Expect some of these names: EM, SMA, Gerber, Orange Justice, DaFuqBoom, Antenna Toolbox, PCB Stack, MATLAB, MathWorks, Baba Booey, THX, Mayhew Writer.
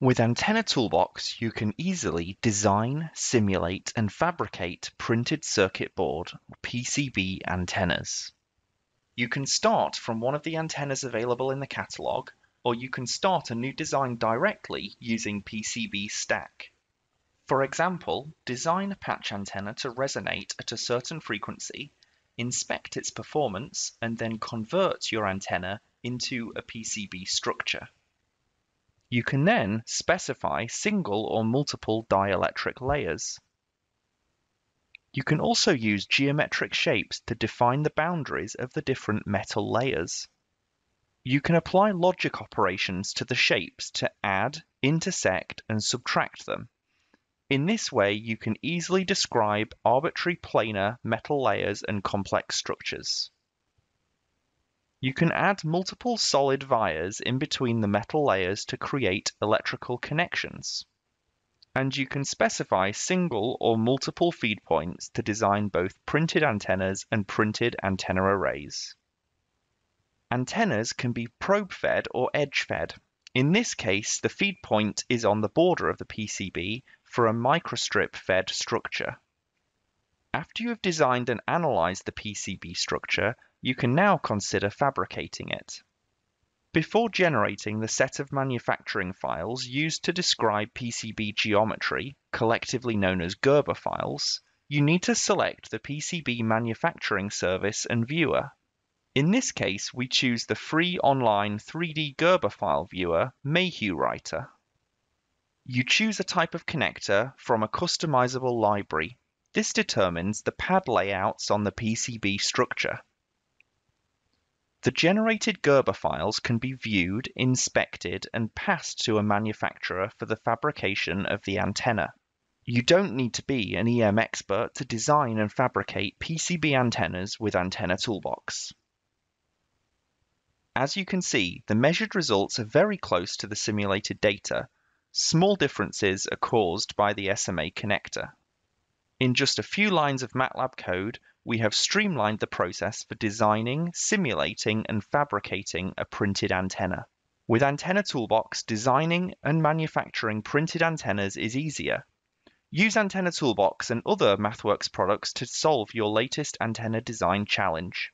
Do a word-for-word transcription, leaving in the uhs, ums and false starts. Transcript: With Antenna Toolbox, you can easily design, simulate, and fabricate printed circuit board P C B antennas. You can start from one of the antennas available in the catalog, or you can start a new design directly using P C B Stack. For example, design a patch antenna to resonate at a certain frequency, inspect its performance, and then convert your antenna into a P C B structure. You can then specify single or multiple dielectric layers. You can also use geometric shapes to define the boundaries of the different metal layers. You can apply logic operations to the shapes to add, intersect, and subtract them. In this way, you can easily describe arbitrary planar metal layers and complex structures. You can add multiple solid vias in between the metal layers to create electrical connections. And you can specify single or multiple feed points to design both printed antennas and printed antenna arrays. Antennas can be probe-fed or edge-fed. In this case, the feed point is on the border of the P C B for a microstrip-fed structure. After you have designed and analyzed the P C B structure, you can now consider fabricating it. Before generating the set of manufacturing files used to describe P C B geometry, collectively known as Gerber files, you need to select the P C B manufacturing service and viewer. In this case, we choose the free online three D Gerber file viewer, Mayhew Writer. You choose a type of connector from a customizable library. This determines the pad layouts on the P C B structure. The generated Gerber files can be viewed, inspected, and passed to a manufacturer for the fabrication of the antenna. You don't need to be an E M expert to design and fabricate P C B antennas with Antenna Toolbox. As you can see, the measured results are very close to the simulated data. Small differences are caused by the S M A connector. In just a few lines of MATLAB code, we have streamlined the process for designing, simulating, and fabricating a printed antenna. With Antenna Toolbox, designing and manufacturing printed antennas is easier. Use Antenna Toolbox and other MathWorks products to solve your latest antenna design challenge.